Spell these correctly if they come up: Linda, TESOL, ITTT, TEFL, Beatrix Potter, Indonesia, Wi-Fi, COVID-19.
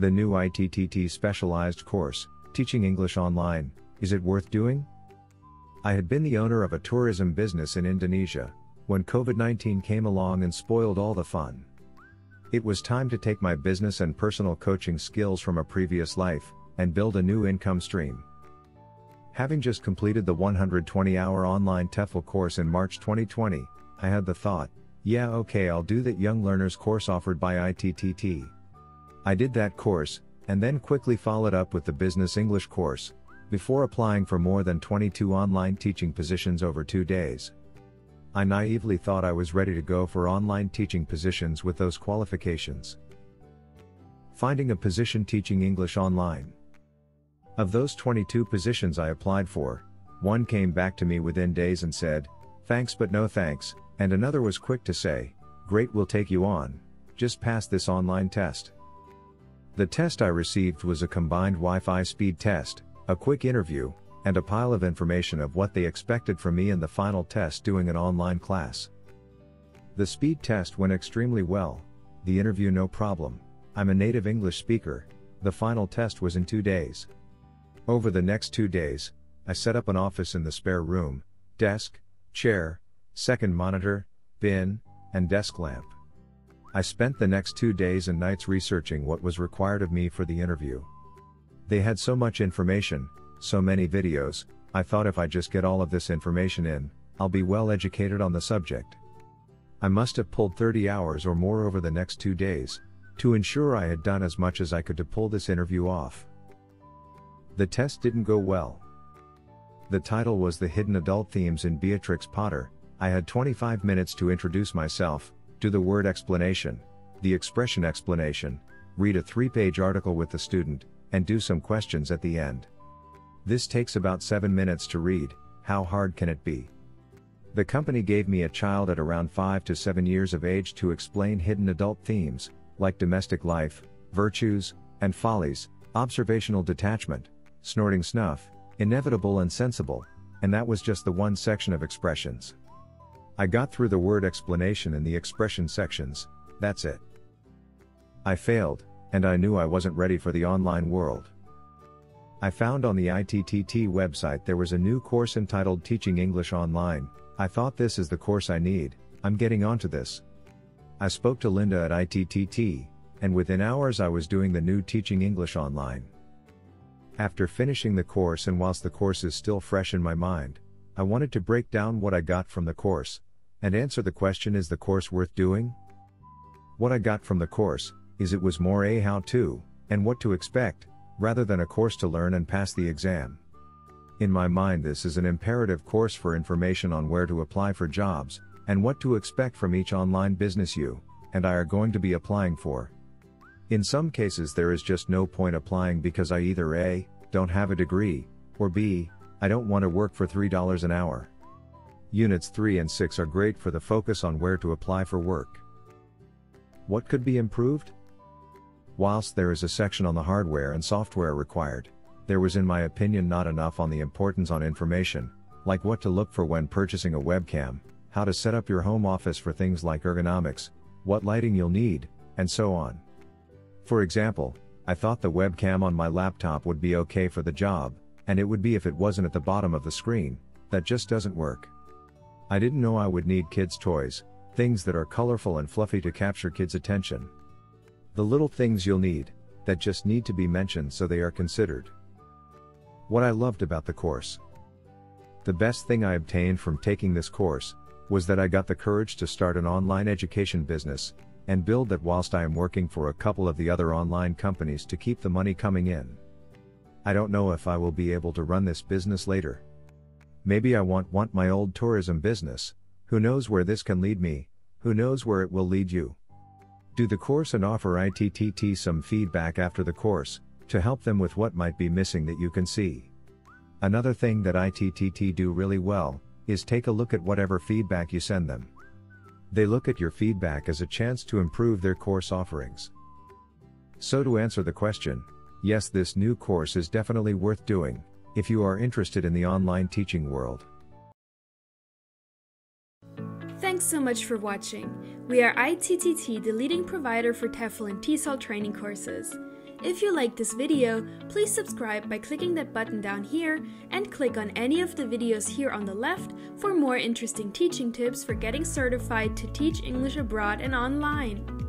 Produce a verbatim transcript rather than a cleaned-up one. The new I T T T specialized course, Teaching English Online, Is It Worth Doing? I had been the owner of a tourism business in Indonesia when COVID nineteen came along and spoiled all the fun. It was time to take my business and personal coaching skills from a previous life and build a new income stream. Having just completed the one hundred twenty hour online T E F L course in March twenty twenty, I had the thought, yeah, okay, I'll do that young learners course offered by I T T T. I did that course, and then quickly followed up with the business English course, before applying for more than twenty-two online teaching positions over two days. I naively thought I was ready to go for online teaching positions with those qualifications. Finding a position teaching English online. Of those twenty-two positions I applied for, one came back to me within days and said, "Thanks but no thanks," and another was quick to say, "Great, we'll take you on, just pass this online test." The test I received was a combined Wi-Fi speed test, a quick interview, and a pile of information of what they expected from me in the final test doing an online class. The speed test went extremely well, the interview no problem, I'm a native English speaker, the final test was in two days. Over the next two days, I set up an office in the spare room, desk, chair, second monitor, bin, and desk lamp. I spent the next two days and nights researching what was required of me for the interview. They had so much information, so many videos, I thought if I just get all of this information in, I'll be well educated on the subject. I must have pulled thirty hours or more over the next two days, to ensure I had done as much as I could to pull this interview off. The test didn't go well. The title was The Hidden Adult Themes in Beatrix Potter. I had twenty-five minutes to introduce myself, do the word explanation, the expression explanation, read a three-page article with the student, and do some questions at the end. This takes about seven minutes to read, how hard can it be? The company gave me a child at around five to seven years of age to explain hidden adult themes, like domestic life, virtues, and follies, observational detachment, snorting snuff, inevitable and sensible, and that was just the one section of expressions. I got through the word explanation and the expression sections, that's it. I failed, and I knew I wasn't ready for the online world. I found on the I T T T website there was a new course entitled Teaching English Online. I thought this is the course I need, I'm getting onto this. I spoke to Linda at I T T T, and within hours I was doing the new Teaching English Online. After finishing the course and whilst the course is still fresh in my mind, I wanted to break down what I got from the course, and answer the question, is the course worth doing? What I got from the course, is it was more a how-to, and what to expect, rather than a course to learn and pass the exam. In my mind this is an imperative course for information on where to apply for jobs, and what to expect from each online business you, and I are going to be applying for. In some cases there is just no point applying because I either A, don't have a degree, or B, I don't want to work for three dollars an hour. Units three and six are great for the focus on where to apply for work. What could be improved? Whilst there is a section on the hardware and software required, there was in my opinion not enough on the importance on information, like what to look for when purchasing a webcam, how to set up your home office for things like ergonomics, what lighting you'll need, and so on. For example, I thought the webcam on my laptop would be okay for the job, and it would be if it wasn't at the bottom of the screen, that just doesn't work. I didn't know I would need kids' toys, things that are colorful and fluffy to capture kids' attention. The little things you'll need, that just need to be mentioned so they are considered. What I loved about the course. The best thing I obtained from taking this course, was that I got the courage to start an online education business, and build that whilst I am working for a couple of the other online companies to keep the money coming in. I don't know if I will be able to run this business later. Maybe I won't want my old tourism business, who knows where this can lead me, who knows where it will lead you. Do the course and offer I T T T some feedback after the course, to help them with what might be missing that you can see. Another thing that I T T T do really well, is take a look at whatever feedback you send them. They look at your feedback as a chance to improve their course offerings. So to answer the question, yes, this new course is definitely worth doing, if you are interested in the online teaching world. Thanks so much for watching. We are I T T T, the leading provider for T E F L and TESOL training courses. If you like this video, please subscribe by clicking that button down here and click on any of the videos here on the left for more interesting teaching tips for getting certified to teach English abroad and online.